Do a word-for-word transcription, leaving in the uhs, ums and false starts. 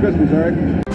Christmas, all right?